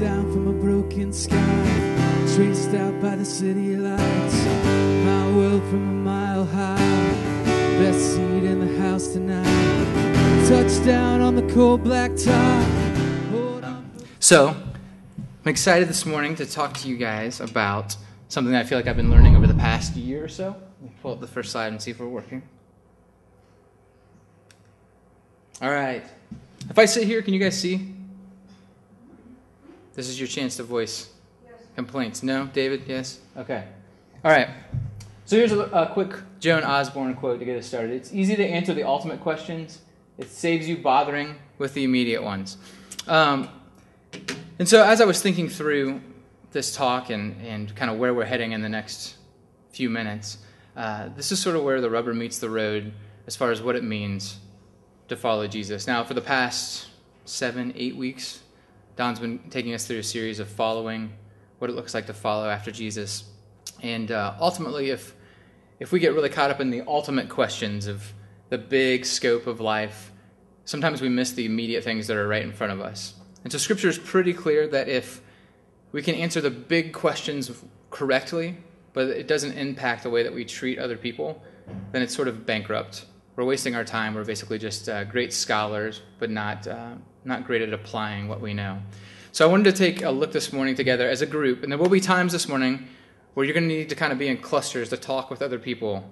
down from a broken sky, traced out by the city lights. My world from a mile high, best seat in the house tonight. Touchdown on the cold black top. Hold on. So, I'm excited this morning to talk to you guys about something that I feel like I've been learning over the past year or so. We'll pull up the first slide and see if we're working. All right. If I sit here, can you guys see? This is your chance to voice complaints. No? David? Yes? Okay. All right. So here's a quick Joan Osborne quote to get us started. It's easy to answer the ultimate questions. It saves you bothering with the immediate ones. And so as I was thinking through this talk and kind of where we're heading in the next few minutes, this is sort of where the rubber meets the road as far as what it means to follow Jesus. Now, for the past 7-8 weeks, Don's been taking us through a series of following, what it looks like to follow after Jesus. And ultimately, if we get really caught up in the ultimate questions of the big scope of life, sometimes we miss the immediate things that are right in front of us. And so Scripture is pretty clear that if we can answer the big questions correctly, but it doesn't impact the way that we treat other people, then it's sort of bankrupt. We're wasting our time. We're basically just great scholars, but not great at applying what we know. So I wanted to take a look this morning together as a group, and there will be times this morning where you're going to need to kind of be in clusters to talk with other people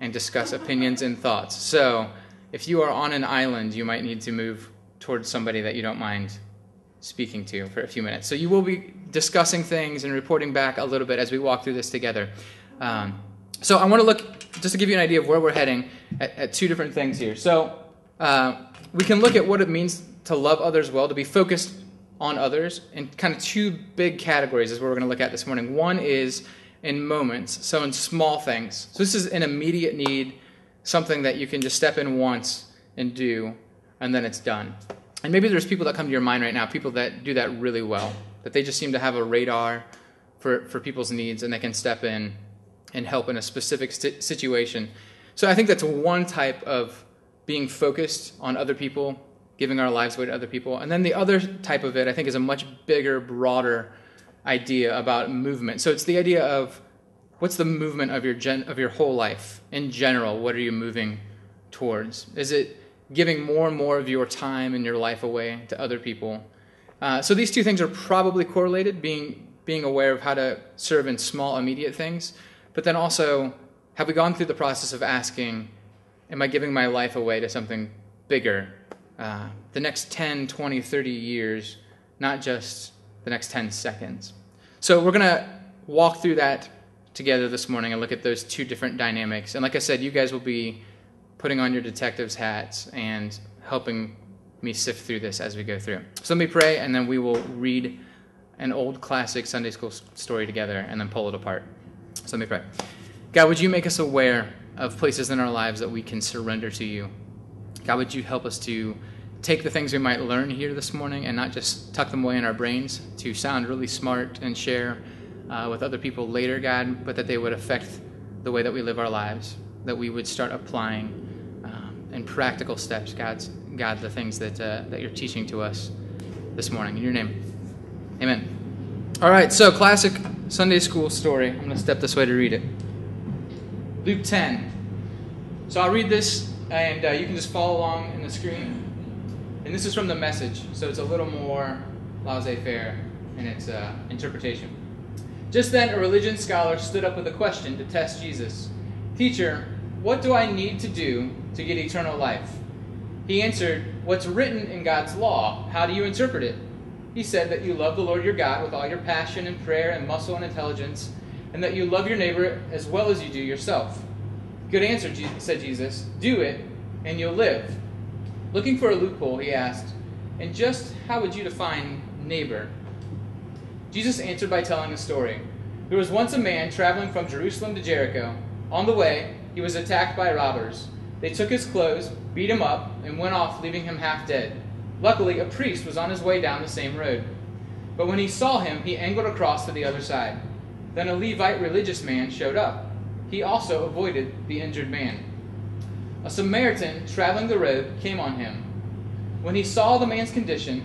and discuss opinions and thoughts. So if you are on an island, you might need to move towards somebody that you don't mind speaking to for a few minutes. So you will be discussing things and reporting back a little bit as we walk through this together. So I want to look, just to give you an idea of where we're heading, at two different things here. So we can look at what it means to love others well, to be focused on others, and kind of two big categories is what we're going to look at this morning. One is in moments, so in small things. So this is an immediate need, something that you can just step in once and do, and then it's done. And maybe there's people that come to your mind right now, people that do that really well, that they just seem to have a radar for people's needs, and they can step in and help in a specific situation. So I think that's one type of being focused on other people, giving our lives away to other people. And then the other type of it, I think, is a much bigger, broader idea about movement. So it's the idea of what's the movement of your whole life in general? What are you moving towards? Is it giving more and more of your time and your life away to other people? So these two things are probably correlated, being aware of how to serve in small, immediate things. But then also, have we gone through the process of asking, am I giving my life away to something bigger? The next 10, 20, 30 years, not just the next 10 seconds. So we're going to walk through that together this morning and look at those two different dynamics. And like I said, you guys will be putting on your detective's hats and helping me sift through this as we go through. So let me pray, and then we will read an old classic Sunday school story together and then pull it apart. So let me pray. God, would you make us aware of places in our lives that we can surrender to you? God, would you help us to take the things we might learn here this morning and not just tuck them away in our brains to sound really smart and share with other people later, God, but that they would affect the way that we live our lives, that we would start applying in practical steps, God, the things that you're teaching to us this morning. In your name, amen. All right, so classic Sunday school story. I'm going to step this way to read it. Luke 10. So I'll read this, and you can just follow along in the screen. And this is from The Message, so it's a little more laissez-faire in its interpretation. Just then a religion scholar stood up with a question to test Jesus. "Teacher, what do I need to do to get eternal life?" He answered, "What's written in God's law? How do you interpret it?" He said that you love the Lord your God with all your passion and prayer and muscle and intelligence, and that you love your neighbor as well as you do yourself. "Good answer," said Jesus. "Do it, and you'll live." Looking for a loophole, he asked, "And just how would you define neighbor?" Jesus answered by telling a story. There was once a man traveling from Jerusalem to Jericho. On the way, he was attacked by robbers. They took his clothes, beat him up, and went off, leaving him half dead. Luckily, a priest was on his way down the same road. But when he saw him, he angled across to the other side. Then a Levite religious man showed up. He also avoided the injured man. A Samaritan traveling the road came on him. When he saw the man's condition,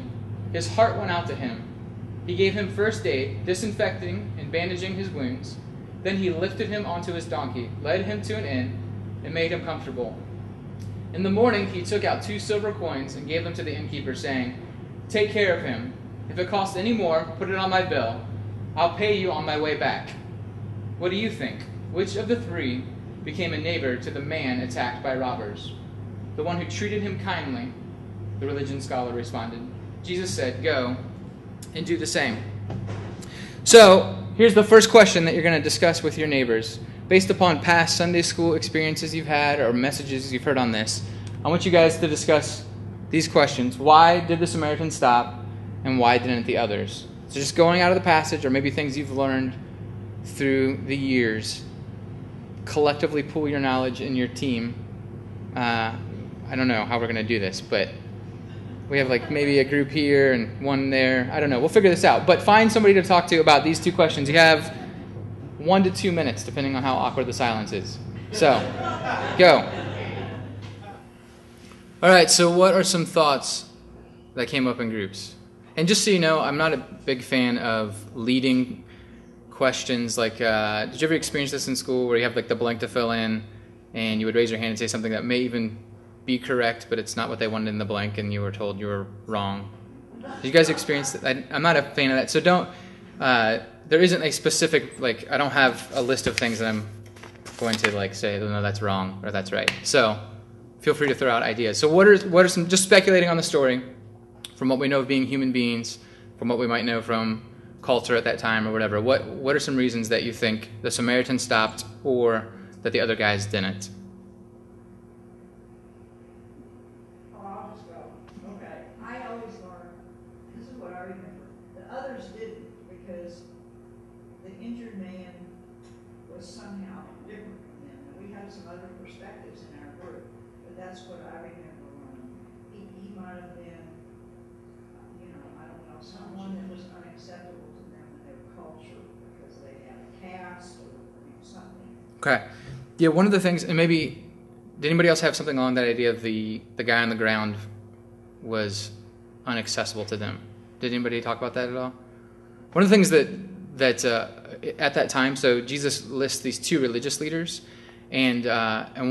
his heart went out to him. He gave him first aid, disinfecting and bandaging his wounds. Then he lifted him onto his donkey, led him to an inn, and made him comfortable. In the morning he took out 2 silver coins and gave them to the innkeeper, saying, "Take care of him. If it costs any more, put it on my bill. I'll pay you on my way back." What do you think? Which of the 3 became a neighbor to the man attacked by robbers? The one who treated him kindly, the religion scholar responded. Jesus said, "Go and do the same." So, here's the first question that you're going to discuss with your neighbors. Based upon past Sunday school experiences you've had or messages you've heard on this, I want you guys to discuss these questions. Why did the Samaritan stop, and why didn't the others? So just going out of the passage, or maybe things you've learned through the years, collectively pool your knowledge in your team. I don't know how we're going to do this, but we have like maybe a group here and one there. I don't know. We'll figure this out. But find somebody to talk to about these 2 questions. You have 1 to 2 minutes, depending on how awkward the silence is. So, go. All right, so what are some thoughts that came up in groups? And just so you know, I'm not a big fan of leading questions. Like, did you ever experience this in school where you have like the blank to fill in and you would raise your hand and say something that may even be correct, but it's not what they wanted in the blank and you were told you were wrong? Did you guys experience that? I'm not a fan of that. So don't... there isn't a specific, like, I don't have a list of things that I'm going to, like, say, no, that's wrong or that's right. So feel free to throw out ideas. So what are some, just speculating on the story from what we know of being human beings, from what we might know from culture at that time or whatever, what are some reasons that you think the Samaritan stopped or that the other guys didn't? Okay. I always learn, this is what I remember, the others didn't because the injured man was somehow different from them. We had some other perspectives in our group, but that's what I remember learning. He might have been, I don't know, someone that was unacceptable to them in their culture because they had a caste or something. Okay. Yeah, one of the things, and maybe, did anybody else have something on that idea of the guy on the ground was inaccessible to them? Did anybody talk about that at all? One of the things that at that time, so Jesus lists these 2 religious leaders, and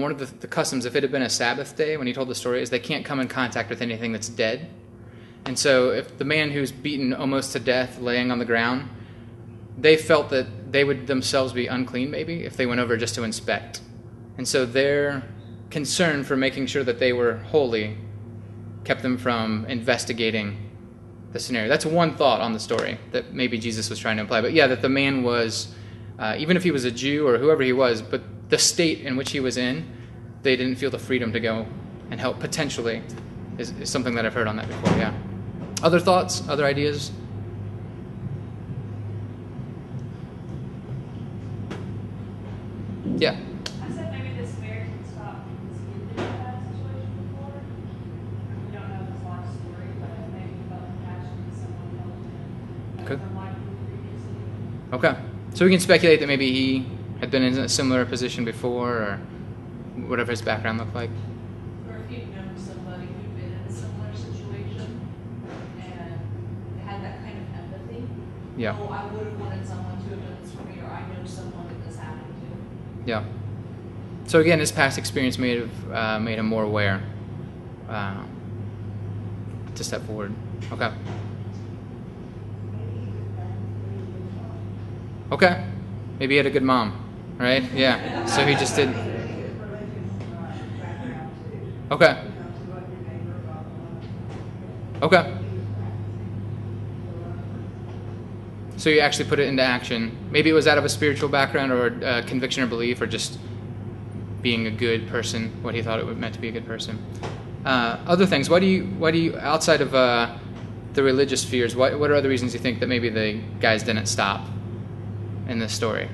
one of the customs, if it had been a Sabbath day when he told the story, is they can't come in contact with anything that's dead. And so if the man who's beaten almost to death laying on the ground, they felt that they would themselves be unclean maybe if they went over just to inspect. And so their concern for making sure that they were holy kept them from investigating the scenario. That's one thought on the story that maybe Jesus was trying to imply. But yeah, that the man was, even if he was a Jew or whoever he was, but the state in which he was in, they didn't feel the freedom to go and help potentially is something that I've heard on that before, yeah. Other thoughts, other ideas? Yeah. I said maybe the Samaritan stopped because he had been in that situation before. We don't know this long story, but maybe he felt compassion and someone helped him. Okay. So we can speculate that maybe he had been in a similar position before or whatever his background looked like. Or if he'd known somebody who'd been in a similar situation and had that kind of empathy. Yeah. Oh, I would have wanted someone to have done this for me, or I know someone that this happened to. Yeah. So again, his past experience may have made him more aware to step forward. Okay. Okay. Maybe he had a good mom, right? Yeah. So he just did. Okay. Okay. So you actually put it into action. Maybe it was out of a spiritual background or a conviction or belief or just being a good person, what he thought it meant to be a good person. Other things, why do you outside of the religious fears, what are other reasons you think that maybe the guys didn't stop in this story?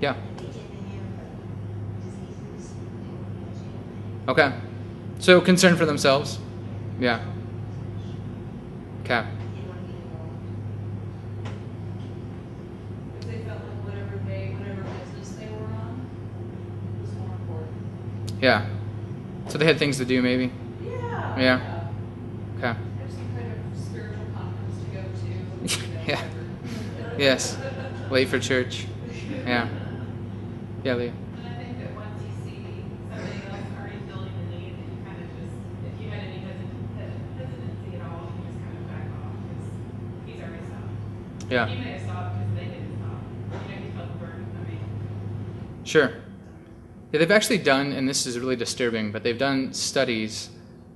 Yeah. Okay. So concern for themselves. Yeah. Okay. Because they felt like whatever business they were on was more important. Yeah. So they had things to do maybe? Yeah. Yeah. Okay. There's some kind of spiritual conference to go to. Yeah. Yes. Late for church. Yeah. Yeah, Leah. And I think that once you see somebody else already filling the need, you kind of just, if you had any hesitancy at all, you just kind of back off because he's already stopped. Yeah. He may have stopped because they didn't stop. You know, he felt the burden. I mean. Sure. Yeah, they've actually done, and this is really disturbing, but they've done studies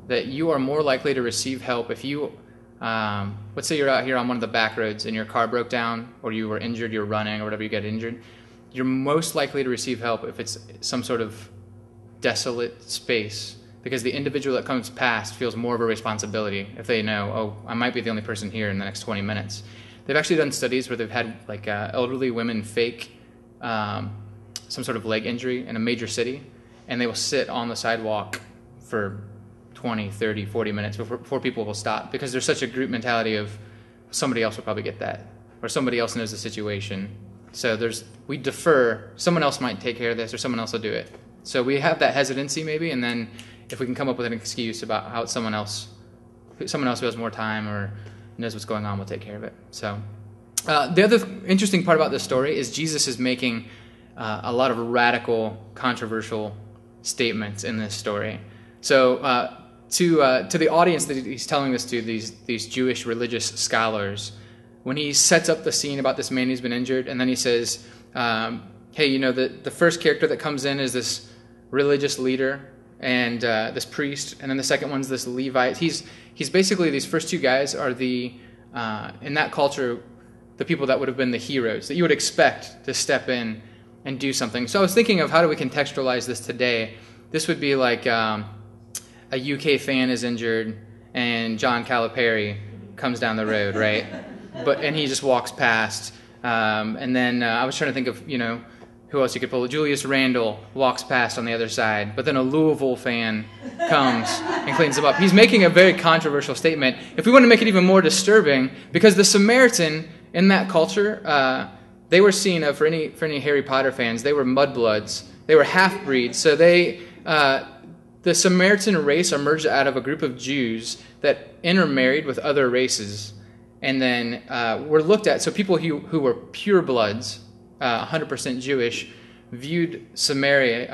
that you are more likely to receive help if you, let's say you're out here on one of the back roads and your car broke down or you were injured, you're running or whatever, you get injured. You're most likely to receive help if it's some sort of desolate space because the individual that comes past feels more of a responsibility if they know, oh, I might be the only person here in the next 20 minutes. They've actually done studies where they've had like elderly women fake some sort of leg injury in a major city, and they will sit on the sidewalk for 20, 30, 40 minutes before people will stop because there's such a group mentality of somebody else will probably get that or somebody else knows the situation. So we defer, someone else might take care of this or someone else will do it. So we have that hesitancy maybe, and then if we can come up with an excuse about how someone else who has more time or knows what's going on will take care of it. So the other interesting part about this story is Jesus is making a lot of radical, controversial statements in this story. So to the audience that he's telling this to, these Jewish religious scholars, when he sets up the scene about this man who's been injured, and then he says, hey, you know, the first character that comes in is this religious leader and this priest, and then the second one's this Levite. He's basically, these first two guys are in that culture, the people that would have been the heroes, that you would expect to step in and do something. So I was thinking of how do we contextualize this today. This would be like a UK fan is injured and John Calipari comes down the road, right? And he just walks past. And then I was trying to think of, you know, who else you could pull. Julius Randle walks past on the other side, but then a Louisville fan comes and cleans him up. He's making a very controversial statement. If we want to make it even more disturbing, because the Samaritan in that culture, they were seen, for any Harry Potter fans, they were mudbloods. They were half-breeds. So the Samaritan race emerged out of a group of Jews that intermarried with other races and then were looked at. So people who were purebloods, 100% Jewish, viewed Samaria,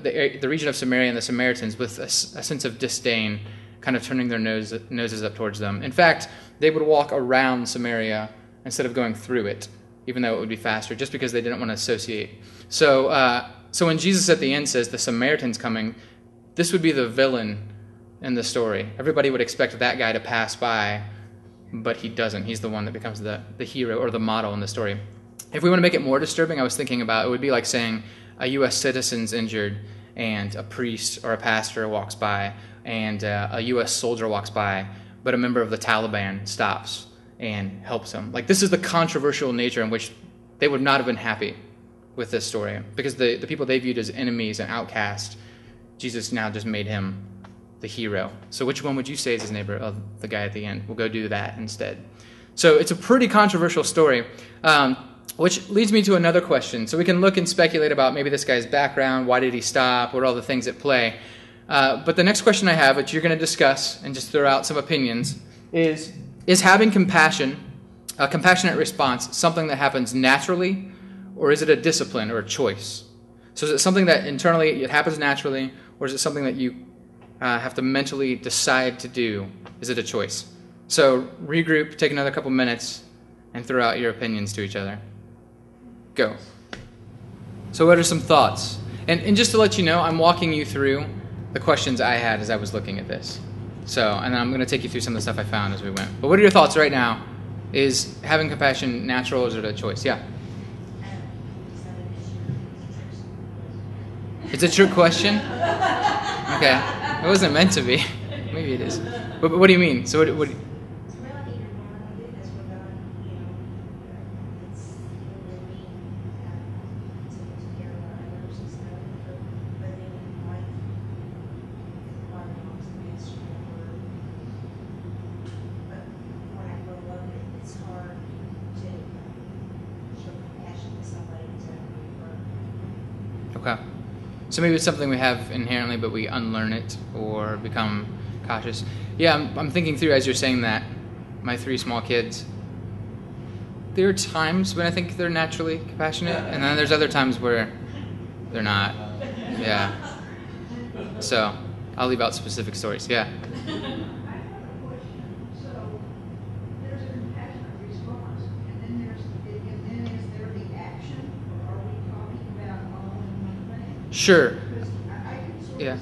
the region of Samaria and the Samaritans with a sense of disdain, kind of turning their noses up towards them. In fact, they would walk around Samaria instead of going through it, even though it would be faster, just because they didn't want to associate. So when Jesus at the end says the Samaritan's coming, this would be the villain in the story. Everybody would expect that guy to pass by, but he doesn't. He's the one that becomes the hero or the model in the story. If we want to make it more disturbing, I was thinking about it would be like saying a U.S. citizen's injured and a priest or a pastor walks by and a U.S. soldier walks by, but a member of the Taliban stops and helps him. Like, this is the controversial nature in which they would not have been happy with this story, because the people they viewed as enemies and outcasts, Jesus now just made him the hero. So which one would you say is his neighbor? Oh, the guy at the end. We'll go do that instead. So it's a pretty controversial story, which leads me to another question. So we can look and speculate about maybe this guy's background, why did he stop, what are all the things at play. But the next question I have, which you're going to discuss and just throw out some opinions, is having compassion, a compassionate response, something that happens naturally, or is it a discipline or a choice? So is it something that internally it happens naturally, or is it something that you have to mentally decide to do? Is it a choice? So regroup, take another couple minutes, and throw out your opinions to each other. Go. So what are some thoughts? And just to let you know, I'm walking you through the questions I had as I was looking at this. So, and I'm going to take you through some of the stuff I found as we went. But what are your thoughts right now? Is having compassion natural, or is it a choice? Yeah. It's a trick question? Okay. It wasn't meant to be. Maybe it is. But what do you mean? So what do you... So maybe it's something we have inherently, but we unlearn it or become cautious. Yeah, I'm thinking through as you're saying that. My three small kids, there are times when I think they're naturally compassionate, and then there's other times where they're not. Yeah. So I'll leave out specific stories. Yeah. Sure. Yeah.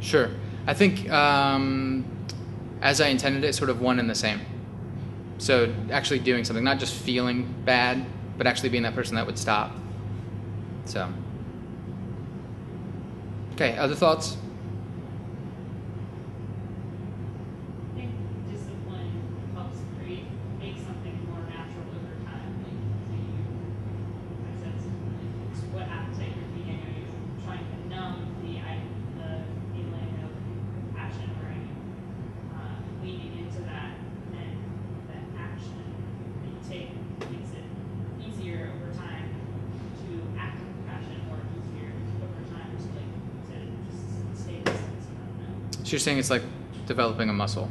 Sure. I think as I intended it, sort of one and the same. So actually doing something, not just feeling bad, but actually being that person that would stop. So. Okay, other thoughts? You're saying it's like developing a muscle,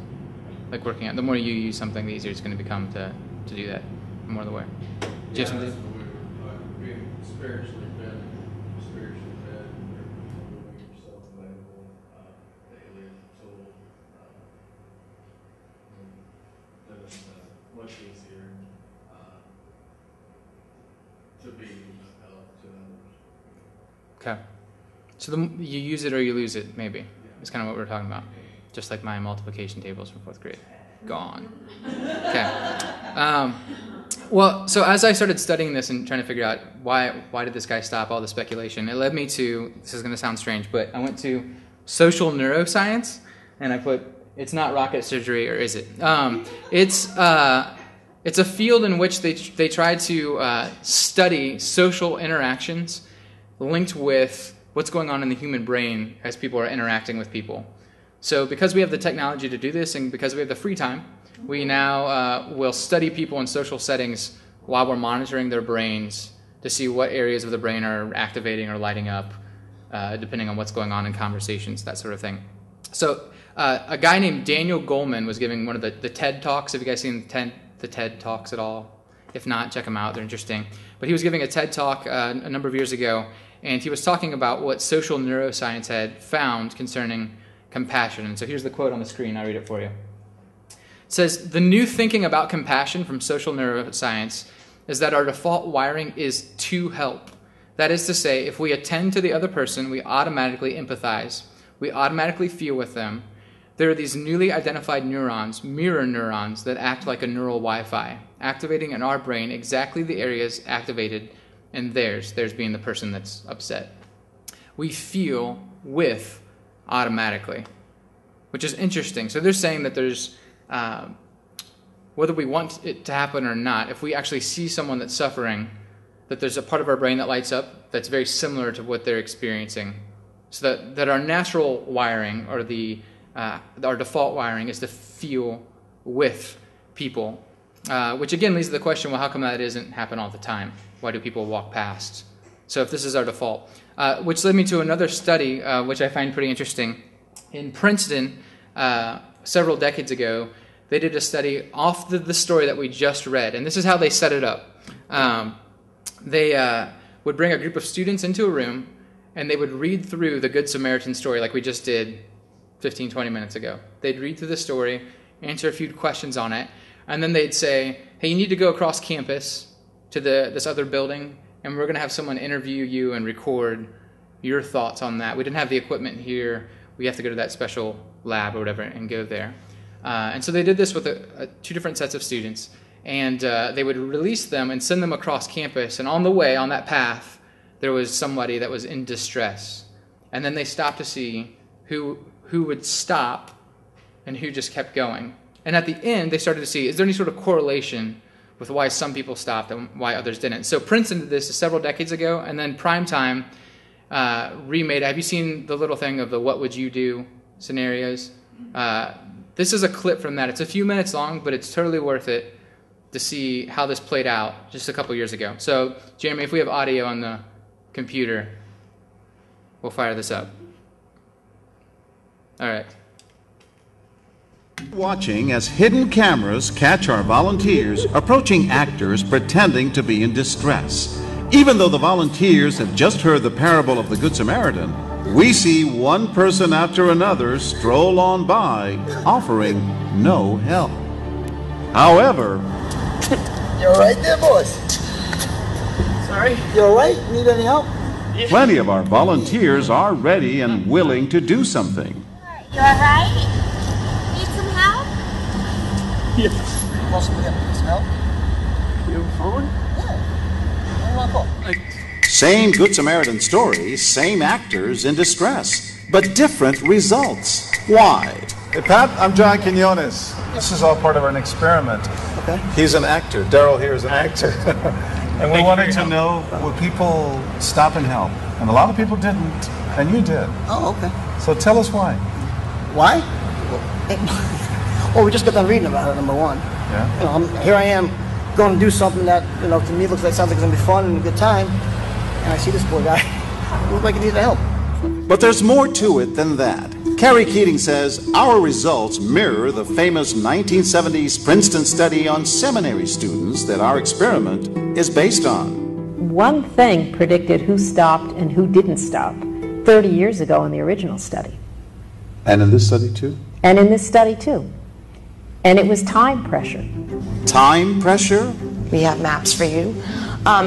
like working out. The more you use something, the easier it's going to become to do that. The more the way. Yeah, that's what we were spiritually fed. Spiritually fed. You're self-available, daily, total. Then it's much easier to be of help to others. Okay. So you use it or you lose it, maybe. It's kind of what we were talking about. Just like my multiplication tables from fourth grade. Gone. Okay. Well, so as I started studying this and trying to figure out why did this guy stop, all the speculation, it led me to, this is going to sound strange, but I went to social neuroscience, and I put, it's not rocket surgery, or is it? It's a field in which they try to study social interactions linked with what's going on in the human brain as people are interacting with people. So because we have the technology to do this, and because we have the free time, we now will study people in social settings while we're monitoring their brains to see what areas of the brain are activating or lighting up, depending on what's going on in conversations, that sort of thing. So a guy named Daniel Goleman was giving one of the TED Talks. Have you guys seen the TED Talks at all? If not, check them out. They're interesting. But he was giving a TED Talk a number of years ago, and he was talking about what social neuroscience had found concerning compassion. And so here's the quote on the screen. I'll read it for you. It says, "The new thinking about compassion from social neuroscience is that our default wiring is to help. That is to say, if we attend to the other person, we automatically empathize. We automatically feel with them. There are these newly identified neurons, mirror neurons, that act like a neural Wi-Fi, activating in our brain exactly the areas activated and theirs being the person that's upset. We feel with automatically," which is interesting. So they're saying that there's, whether we want it to happen or not, if we actually see someone that's suffering, that there's a part of our brain that lights up that's very similar to what they're experiencing. So that our natural wiring, or our default wiring, is to feel with people. Which again leads to the question, well, how come that doesn't happen all the time? Why do people walk past? So if this is our default. Which led me to another study, which I find pretty interesting. In Princeton, several decades ago, they did a study off the story that we just read. And this is how they set it up. They would bring a group of students into a room, and they would read through the Good Samaritan story like we just did 15, 20 minutes ago. They'd read through the story, answer a few questions on it, and then they'd say, hey, you need to go across campus to this other building, and we're going to have someone interview you and record your thoughts on that. We didn't have the equipment here. We have to go to that special lab or whatever and go there. And so they did this with two different sets of students, and they would release them and send them across campus, and on the way, on that path, there was somebody that was in distress. And then they stopped to see who would stop and who just kept going. And at the end, they started to see, is there any sort of correlation with why some people stopped and why others didn't? So Princeton did this several decades ago, and then Primetime remade it. Have you seen the little thing of the what would you do scenarios? This is a clip from that. It's a few minutes long, but it's totally worth it to see how this played out just a couple years ago. So, Jeremy, if we have audio on the computer, We'll fire this up. All right. Watching as hidden cameras catch our volunteers approaching actors pretending to be in distress. Even though the volunteers have just heard the parable of the Good Samaritan, we see one person after another stroll on by, offering no help. However... You're right there, boys. Sorry? You're right? Need any help? Plenty of our volunteers are ready and willing to do something. You're right? Need some help? Yes. You want some help? You have a phone? Yeah. Same Good Samaritan story, same actors in distress, but different results. Why? Hey, Pat, I'm John Quinones. This is all part of an experiment. Okay. He's an actor. Daryl here is an actor. And we wanted to know, would people stop and help? And a lot of people didn't, and you did. Oh, okay. So tell us why. Why? Well, we just got done reading about it, number one. Yeah. You know, here I am going to do something that, you know, to me looks like, sounds like it's going to be fun and a good time. And I see this poor guy. It looks like he needs help. But there's more to it than that. Carrie Keating says our results mirror the famous 1970s Princeton study on seminary students that our experiment is based on. One thing predicted who stopped and who didn't stop 30 years ago in the original study. And in this study, too? And in this study, too. And it was time pressure. Time pressure? We have maps for you.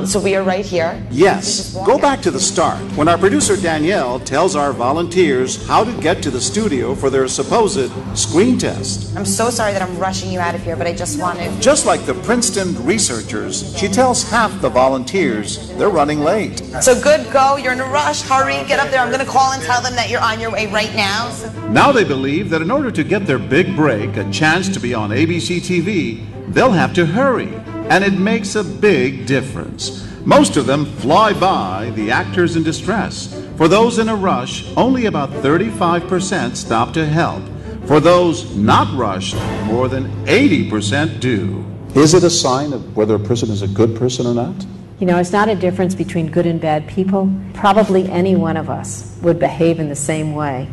So we are right here. Yes. Go back to the start, when our producer Danielle tells our volunteers how to get to the studio for their supposed screen test. I'm so sorry that I'm rushing you out of here, but I just wanted... Just like the Princeton researchers, she tells half the volunteers they're running late. So good, go, you're in a rush, hurry, get up there. I'm going to call and tell them that you're on your way right now. Now they believe that in order to get their big break, a chance to be on ABC TV, they'll have to hurry. And it makes a big difference. Most of them fly by the actors in distress. For those in a rush, only about 35% stop to help. For those not rushed, more than 80% do. Is it a sign of whether a person is a good person or not? You know, it's not a difference between good and bad people. Probably any one of us would behave in the same way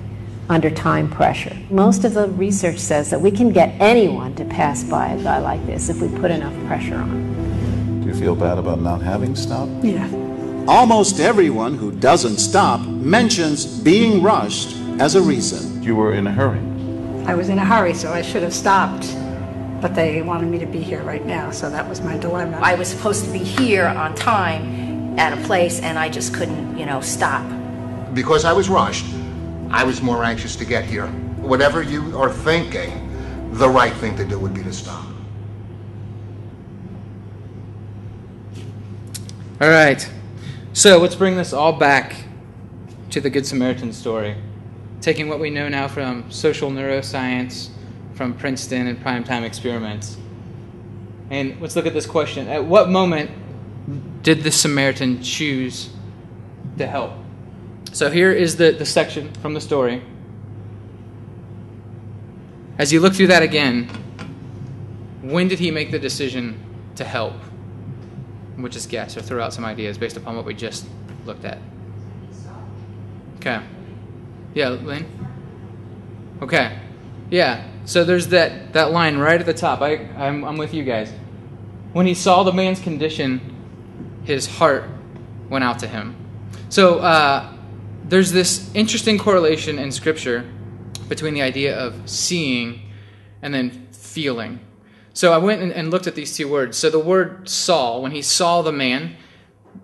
under time pressure. Most of the research says that we can get anyone to pass by a guy like this if we put enough pressure on. Do you feel bad about not having stopped? Yeah. Almost everyone who doesn't stop mentions being rushed as a reason. You were in a hurry. I was in a hurry, so I should have stopped. But they wanted me to be here right now, so that was my dilemma. I was supposed to be here on time at a place, and I just couldn't, you know, stop. Because I was rushed, I was more anxious to get here. Whatever you are thinking, the right thing to do would be to stop. All right. So let's bring this all back to the Good Samaritan story. Taking what we know now from social neuroscience, from Princeton and primetime experiments. And let's look at this question. At what moment did the Samaritan choose to help? So here is the section from the story. As you look through that again, when did he make the decision to help? We'll just guess or throw out some ideas based upon what we just looked at. Okay. Yeah, Lynn? Okay. Yeah, so there's that line right at the top. I'm with you guys. When he saw the man's condition, his heart went out to him. So, there's this interesting correlation in Scripture between the idea of seeing and then feeling. So I went and looked at these two words. So the word saw, when he saw the man,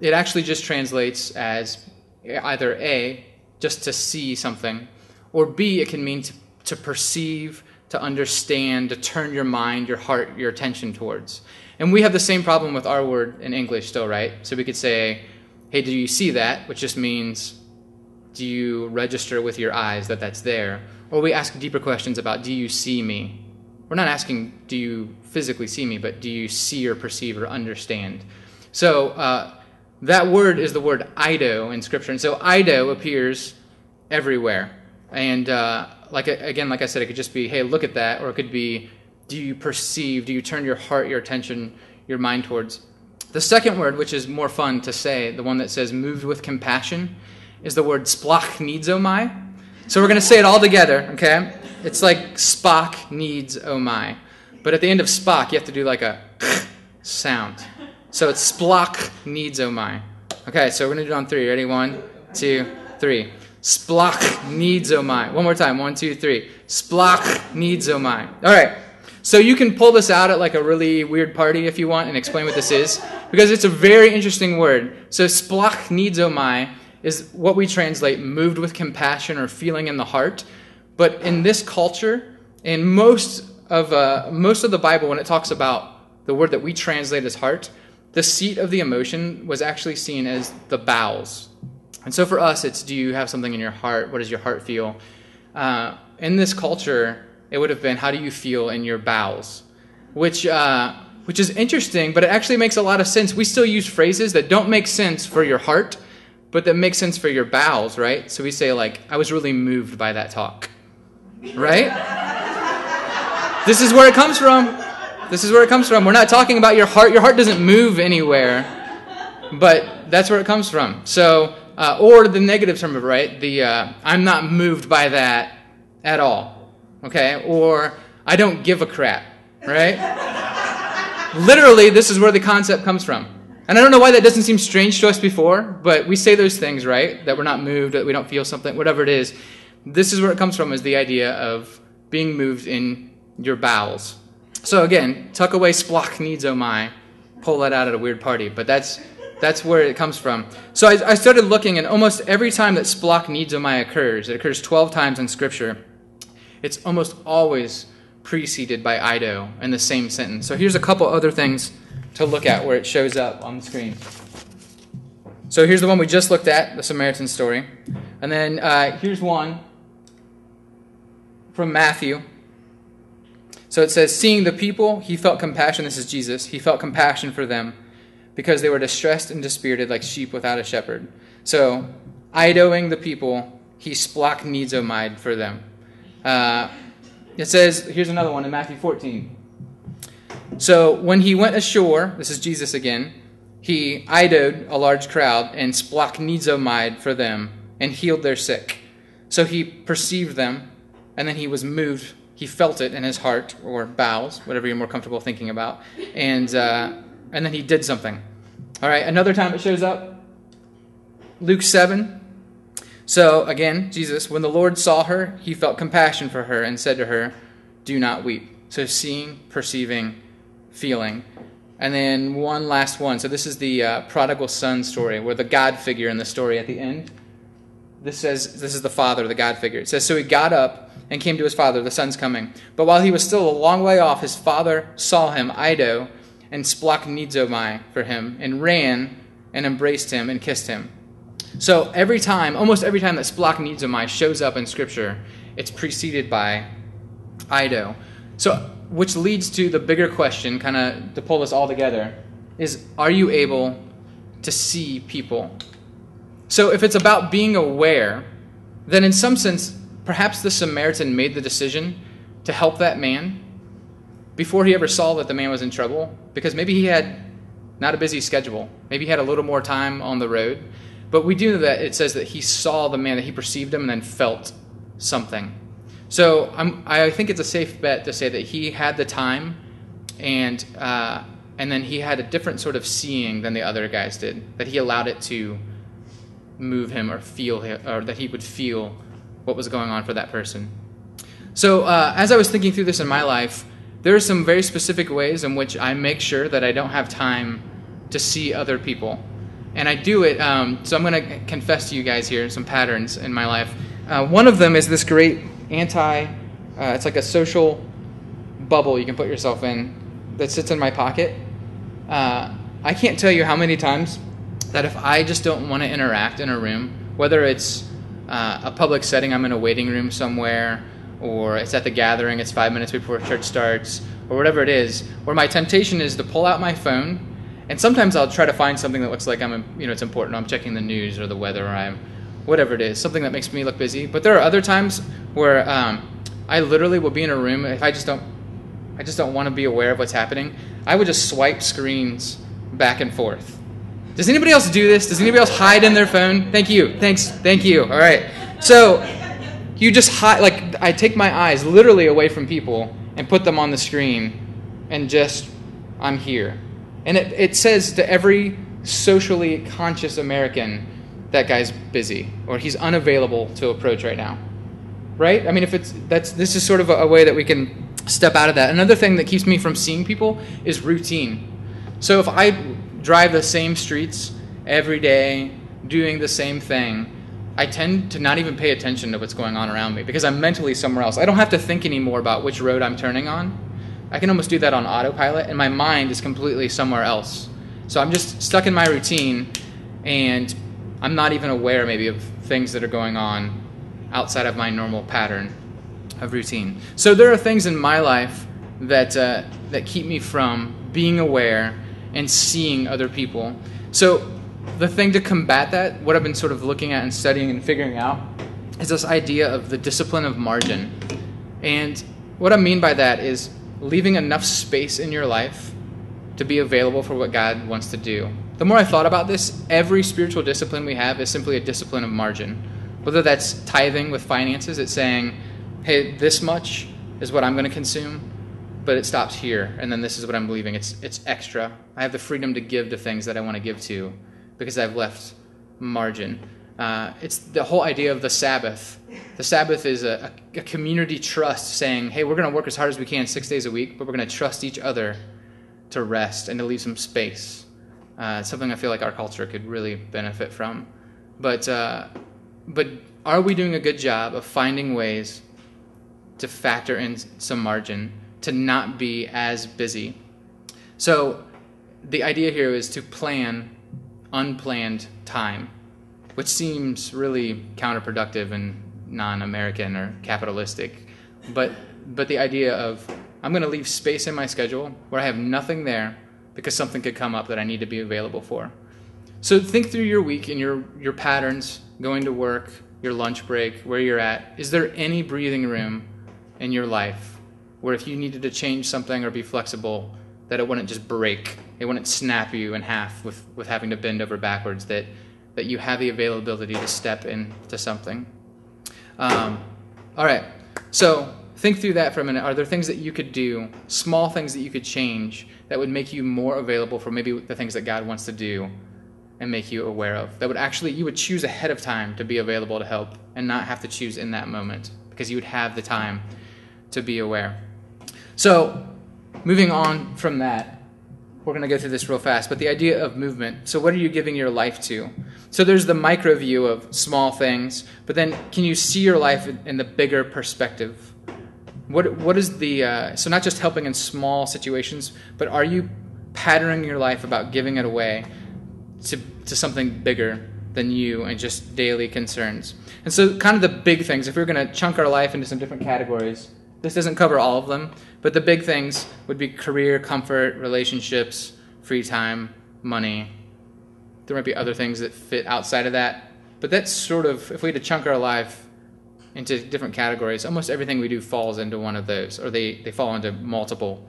it actually just translates as either A, just to see something, or B, it can mean to perceive, to understand, to turn your mind, your heart, your attention towards. And we have the same problem with our word in English still, right? So we could say, hey, do you see that? Which just means... do you register with your eyes that that's there? Or we ask deeper questions about, do you see me? We're not asking, do you physically see me, but do you see or perceive or understand? So that word is the word Eido in Scripture. And so Eido appears everywhere. And like I said, it could just be, hey, look at that. Or it could be, do you perceive? Do you turn your heart, your attention, your mind towards? The second word, which is more fun to say, the one that says moved with compassion, is the word splachnizomai. So we're going to say it all together, okay? It's like Spock needs oh my. But at the end of Spock, you have to do like a sound. So it's Splock needs oh my. Okay, so we're going to do it on three. Ready? 1, 2, 3. Splock needs oh my. One more time. 1, 2, 3. Splock needs oh my. All right. So you can pull this out at like a really weird party if you want and explain what this is, because it's a very interesting word. So Splock needs oh my is what we translate moved with compassion or feeling in the heart. But in this culture, in most of the Bible, when it talks about the word that we translate as heart, the seat of the emotion was actually seen as the bowels. And so for us, it's do you have something in your heart? What does your heart feel? In this culture, it would have been how do you feel in your bowels, which is interesting, but it actually makes a lot of sense. We still use phrases that don't make sense for your heart, but that make sense for your bowels, right? So we say like, I was really moved by that talk, right? This is where it comes from. This is where it comes from. We're not talking about your heart. Your heart doesn't move anywhere, but that's where it comes from. So, or the negative term of it, right? The I'm not moved by that at all, okay? Or I don't give a crap, right? Literally, this is where the concept comes from. And I don't know why that doesn't seem strange to us before, but we say those things, right? That we're not moved, that we don't feel something, whatever it is. This is where it comes from, is the idea of being moved in your bowels. So again, tuck away Splock needs oh my, pull that out at a weird party, but that's where it comes from. So I started looking, and almost every time that Splock needs oh my occurs, it occurs 12 times in Scripture, it's almost always preceded by Eido in the same sentence. So here's a couple other things to look at where it shows up on the screen. So here's the one we just looked at, the Samaritan story. And then here's one from Matthew. So it says, seeing the people, he felt compassion. This is Jesus. He felt compassion for them because they were distressed and dispirited like sheep without a shepherd. So, Eidoing the people, he splachnizomai for them. It says, here's another one in Matthew 14. So, when he went ashore, this is Jesus again, he Eidoed a large crowd and splachnizomai for them and healed their sick. So, he perceived them and then he was moved. He felt it in his heart, or bowels, whatever you're more comfortable thinking about. And then he did something. All right, another time it shows up, Luke 7. So, again, Jesus, when the Lord saw her, he felt compassion for her and said to her, do not weep. So seeing, perceiving, feeling. And then one last one. So this is the prodigal son story, where the God figure in the story at the end, this is the father, the God figure. It says, so he got up and came to his father, the son's coming. But while he was still a long way off, his father saw him, Eido, and splachnizomai for him, and ran and embraced him and kissed him. So every time, almost every time that splachnizomai shows up in Scripture, it's preceded by Eido. So, which leads to the bigger question, kind of to pull this all together, is are you able to see people? So if it's about being aware, then in some sense, perhaps the Samaritan made the decision to help that man before he ever saw that the man was in trouble, because maybe he had not a busy schedule. Maybe he had a little more time on the road. But we do know that it says that he saw the man, that he perceived him and then felt something. So I think it's a safe bet to say that he had the time and then he had a different sort of seeing than the other guys did, that he allowed it to move him or feel him, or that he would feel what was going on for that person. So as I was thinking through this in my life, there are some very specific ways in which I make sure that I don't have time to see other people. And I do it, so I'm going to confess to you guys here some patterns in my life. One of them is this great it's like a social bubble you can put yourself in that sits in my pocket. I can't tell you how many times that if I just don't want to interact in a room, whether it's a public setting, I'm in a waiting room somewhere, or it's at the gathering, it's 5 minutes before church starts, or whatever it is, where my temptation is to pull out my phone, and sometimes I'll try to find something that looks like it's important. I'm checking the news or the weather, or whatever it is, something that makes me look busy. But there are other times where I literally will be in a room, if I just don't want to be aware of what's happening, I would just swipe screens back and forth. Does anybody else do this? Does anybody else hide in their phone? Thank you. Thanks. Thank you. All right. So you just hide. Like, I take my eyes literally away from people and put them on the screen and just, I'm here. And it says to every socially conscious American, that guy's busy or he's unavailable to approach right now. Right? I mean, if it's this is sort of a way that we can step out of that. Another thing that keeps me from seeing people is routine. So if I drive the same streets every day, doing the same thing, I tend to not even pay attention to what's going on around me because I'm mentally somewhere else. I don't have to think anymore about which road I'm turning on. I can almost do that on autopilot, and my mind is completely somewhere else. So I'm just stuck in my routine, and I'm not even aware maybe of things that are going on outside of my normal pattern of routine. So there are things in my life that keep me from being aware and seeing other people. So the thing to combat that, what I've been sort of looking at and studying and figuring out, is this idea of the discipline of margin. And what I mean by that is leaving enough space in your life to be available for what God wants to do. The more I thought about this, every spiritual discipline we have is simply a discipline of margin. Whether that's tithing with finances, it's saying, hey, this much is what I'm going to consume, but it stops here, and then this is what I'm leaving. It's extra. I have the freedom to give to things that I want to give to because I've left margin. It's the whole idea of the Sabbath. The Sabbath is a community trust saying, hey, we're going to work as hard as we can 6 days a week, but we're going to trust each other to rest and to leave some space. It's something I feel like our culture could really benefit from. But are we doing a good job of finding ways to factor in some margin, to not be as busy? So the idea here is to plan unplanned time, which seems really counterproductive and non-American or capitalistic, but the idea of I'm going to leave space in my schedule where I have nothing there because something could come up that I need to be available for. So think through your week and your patterns, going to work, your lunch break, where you're at. Is there any breathing room in your life where if you needed to change something or be flexible, that it wouldn't just break, it wouldn't snap you in half with having to bend over backwards, that you have the availability to step into something. All right, so think through that for a minute. Are there things that you could do, small things that you could change that would make you more available for maybe the things that God wants to do and make you aware of? That would actually, you would choose ahead of time to be available to help and not have to choose in that moment because you would have the time to be aware. So moving on from that, we're going to go through this real fast, but the idea of movement. So what are you giving your life to? So there's the micro view of small things, but then can you see your life in the bigger perspective? What is the, so not just helping in small situations, but are you patterning your life about giving it away to something bigger than you and just daily concerns? And so kind of the big things, if we're going to chunk our life into some different categories, this doesn't cover all of them, but the big things would be career, comfort, relationships, free time, money. There might be other things that fit outside of that, but that's sort of, if we had to chunk our life into different categories, almost everything we do falls into one of those, or they fall into multiple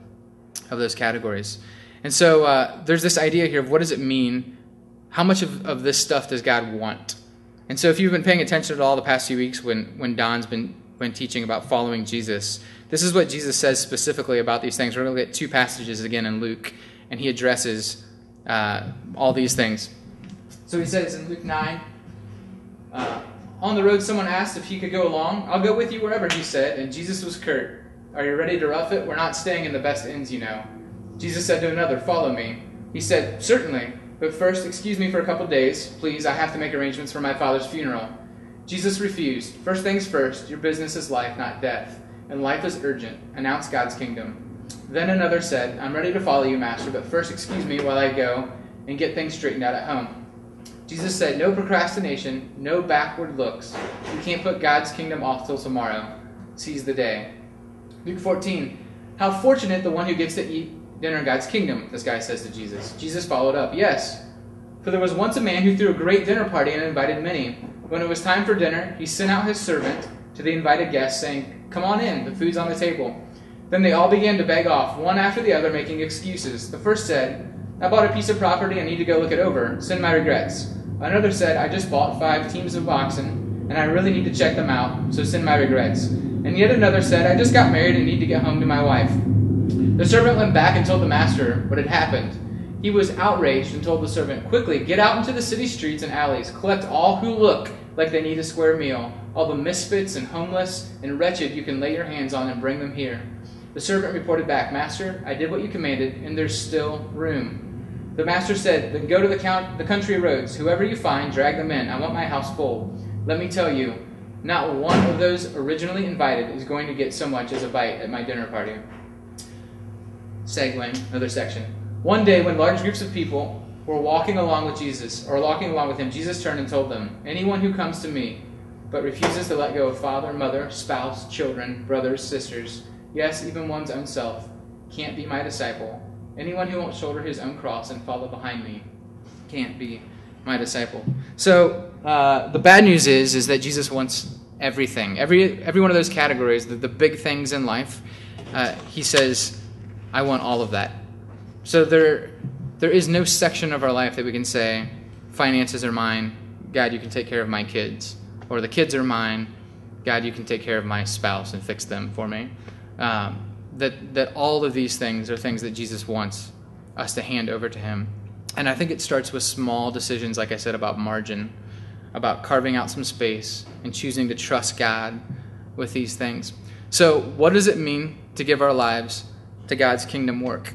of those categories. And so there's this idea here of what does it mean? How much of this stuff does God want? And so if you've been paying attention at all the past few weeks when Don's been teaching about following Jesus, this is what Jesus says specifically about these things. We're going to get two passages again in Luke, and he addresses all these things. So he says in Luke 9, on the road someone asked if he could go along. "I'll go with you wherever," he said, and Jesus was curt. "Are you ready to rough it? We're not staying in the best inns, you know." Jesus said to another, "Follow me." He said, "Certainly, but first excuse me for a couple days, please. I have to make arrangements for my father's funeral." Jesus refused. "First things first, your business is life, not death. And life is urgent. Announce God's kingdom." Then another said, "I'm ready to follow you, Master, but first excuse me while I go and get things straightened out at home." Jesus said, "No procrastination, no backward looks. You can't put God's kingdom off till tomorrow. Seize the day." Luke 14, "How fortunate the one who gets to eat dinner in God's kingdom," this guy says to Jesus. Jesus followed up, "Yes, for there was once a man who threw a great dinner party and invited many. When it was time for dinner, he sent out his servant to the invited guests, saying, 'Come on in, the food's on the table.' Then they all began to beg off, one after the other, making excuses. The first said, I bought a piece of property, I need to go look it over. Send my regrets. Another said, I just bought 5 teams of oxen, and I really need to check them out, so send my regrets. And yet another said, I just got married and need to get home to my wife. The servant went back and told the master what had happened. He was outraged and told the servant, Quickly, get out into the city streets and alleys. Collect all who look like they need a square meal. All the misfits and homeless and wretched you can lay your hands on and bring them here. The servant reported back, Master, I did what you commanded, and there's still room. The master said, Then go to the country roads. Whoever you find, drag them in. I want my house full. Let me tell you, not one of those originally invited is going to get so much as a bite at my dinner party. Segueing, another section. One day when large groups of people were walking along with him, Jesus turned and told them, Anyone who comes to me but refuses to let go of father, mother, spouse, children, brothers, sisters, yes, even one's own self, can't be my disciple. Anyone who won't shoulder his own cross and follow behind me can't be my disciple. So the bad news is that Jesus wants everything. Every one of those categories, the big things in life, he says, I want all of that. So there is no section of our life that we can say, finances are mine, God, you can take care of my kids. Or the kids are mine, God, you can take care of my spouse and fix them for me. That all of these things are things that Jesus wants us to hand over to him. And I think it starts with small decisions, like I said, about margin, about carving out some space and choosing to trust God with these things. So what does it mean to give our lives to God's kingdom work?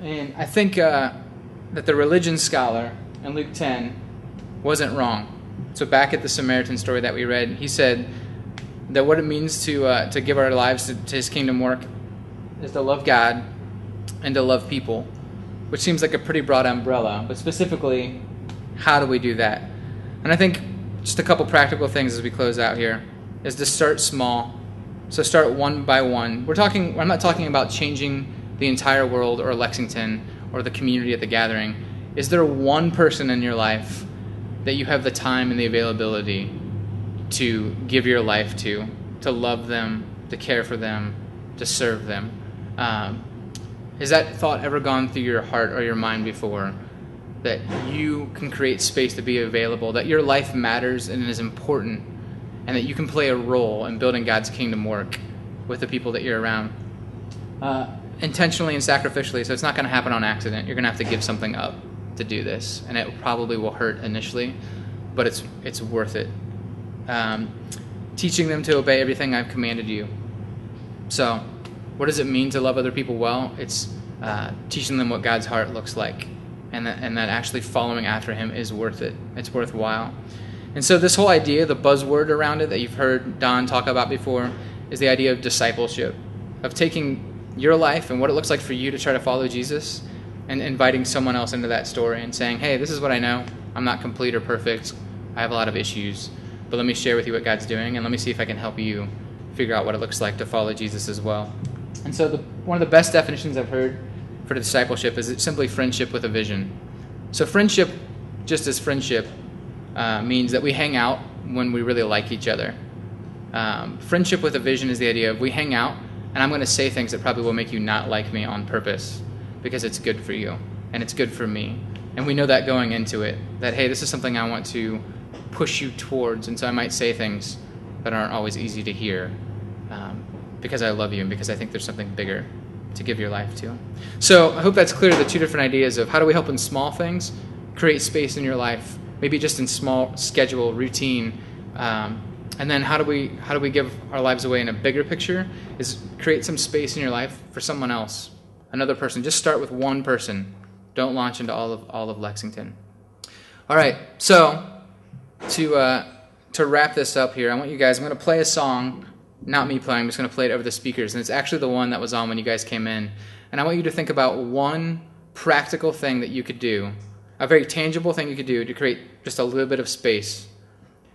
And I think that the religion scholar in Luke 10 wasn't wrong. So back at the Samaritan story that we read, he said that what it means to give our lives to his kingdom work is to love God and to love people, which seems like a pretty broad umbrella, but specifically, how do we do that? And I think just a couple practical things as we close out here is to start small. So start one by one. I'm not talking about changing the entire world or Lexington or the community at the gathering. Is there one person in your life that you have the time and the availability to give your life to love them, to care for them, to serve them? Has that thought ever gone through your heart or your mind before, that you can create space to be available, that your life matters and is important, and that you can play a role in building God's kingdom work with the people that you're around? Intentionally and sacrificially, so it's not going to happen on accident. You're going to have to give something up to do this, and it probably will hurt initially, but it's worth it. Teaching them to obey everything I've commanded you. So what does it mean to love other people well? It's teaching them what God's heart looks like, and that actually following after him is worth it. It's worthwhile. And so this whole idea, the buzzword around it that you've heard Don talk about before, is the idea of discipleship, of taking your life and what it looks like for you to try to follow Jesus and inviting someone else into that story and saying, hey, this is what I know. I'm not complete or perfect. I have a lot of issues. But let me share with you what God's doing, and let me see if I can help you figure out what it looks like to follow Jesus as well. And so one of the best definitions I've heard for discipleship is it's simply friendship with a vision. So friendship, just as friendship, means that we hang out when we really like each other. Friendship with a vision is the idea of we hang out, and I'm going to say things that probably will make you not like me on purpose because it's good for you and it's good for me. And we know that going into it, that, hey, this is something I want to push you towards, and so I might say things that aren't always easy to hear because I love you and because I think there's something bigger to give your life to. So I hope that's clear, the two different ideas of how do we help in small things, create space in your life, maybe just in small schedule, routine, and then how do we give our lives away in a bigger picture is create some space in your life for someone else, another person. Just start with one person. Don't launch into all of Lexington. All right, so to wrap this up here, I want you guys, I'm going to play a song, not me playing, I'm just going to play it over the speakers, and it's actually the one that was on when you guys came in. And I want you to think about one practical thing that you could do, a very tangible thing you could do to create just a little bit of space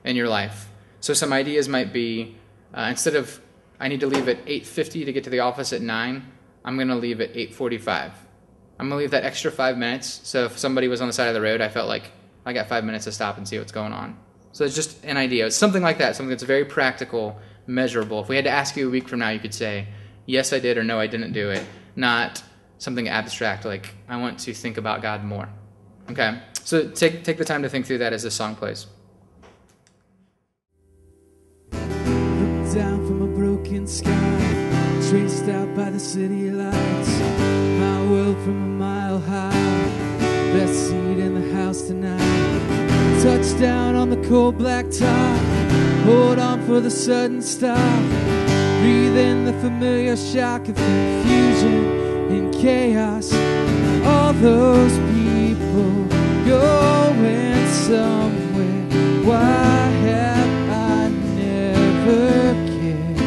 in your life. So some ideas might be, instead of I need to leave at 8:50 to get to the office at 9, I'm going to leave at 8:45. I'm going to leave that extra 5 minutes, so if somebody was on the side of the road, I felt like I got 5 minutes to stop and see what's going on. So it's just an idea. It's something like that, something that's very practical, measurable. If we had to ask you a week from now, you could say, yes, I did, or no, I didn't do it. Not something abstract, like I want to think about God more. Okay, so take the time to think through that as this song plays. Look down from a broken sky, traced out by the city lights, my world from a mile high, best seat in the house tonight, touchdown on the cold black top, hold on for the sudden stop, breathe in the familiar shock of confusion. In chaos, all those people going somewhere. Why have I never cared?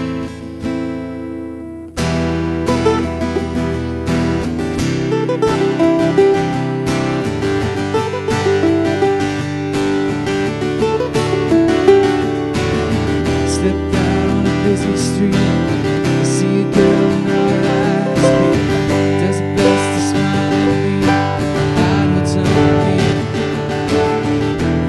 Stepped out on a busy street, I see a girl in our eyes.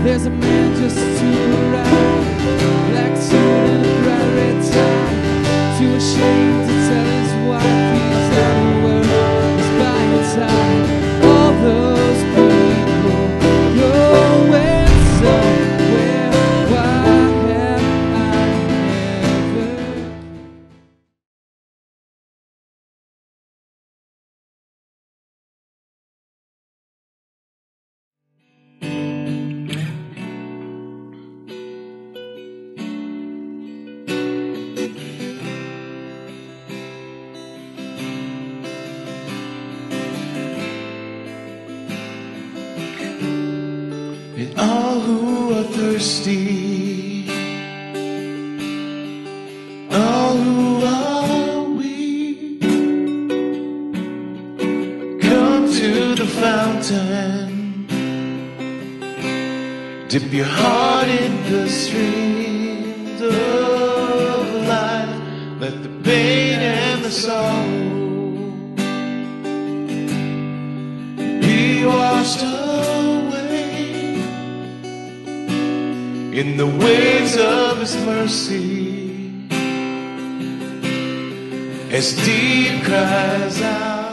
There's a man just to the right, black suit and a bright red tie, too ashamed to tell his wife he's out of the world, he's by her side. All those people going somewhere, why have I never... Dip your heart in the streams of life. Let the pain and the sorrow be washed away in the waves of His mercy. As deep cries out.